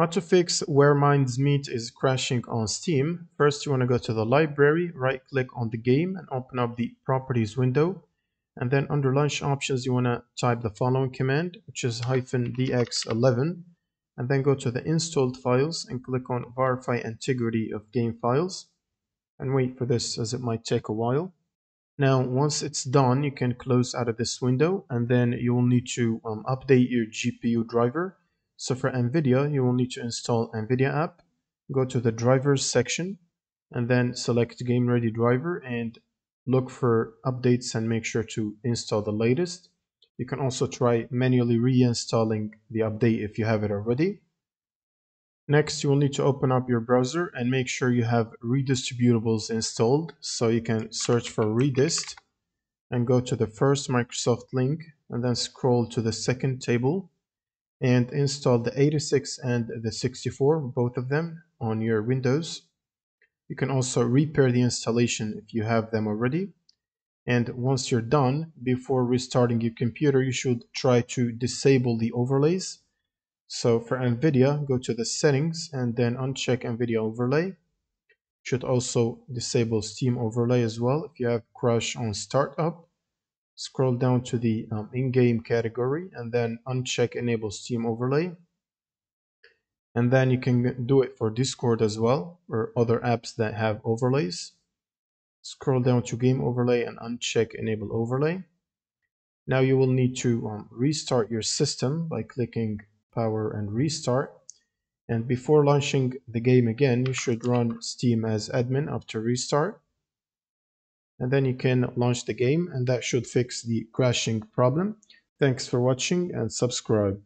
How to fix Where Winds Meet is crashing on Steam. First, you want to go to the library, right click on the game and open up the properties window. And then under launch options, you want to type the following command, which is -dx11. And then go to the installed files and click on verify integrity of game files. And wait for this as it might take a while. Now, once it's done, you can close out of this window and then you will need to update your GPU driver. So for NVIDIA, you will need to install NVIDIA app, go to the drivers section, and then select game ready driver and look for updates and make sure to install the latest. You can also try manually reinstalling the update if you have it already. Next, you will need to open up your browser and make sure you have redistributables installed. So you can search for redist and go to the first Microsoft link and then scroll to the second table. And install the 86 and the 64, both of them, on your Windows. You can also repair the installation if you have them already. And once you're done, before restarting your computer, you should try to disable the overlays. So for NVIDIA, go to the settings and then uncheck NVIDIA overlay. You should also disable Steam overlay as well if you have crash on startup. Scroll down to the in-game category and then uncheck enable Steam overlay. And then you can do it for Discord as well or other apps that have overlays. Scroll down to game overlay and uncheck enable overlay. Now you will need to restart your system by clicking power and restart. And before launching the game again, you should run Steam as admin after restart. And then you can launch the game and that should fix the crashing problem. Thanks for watching and subscribe.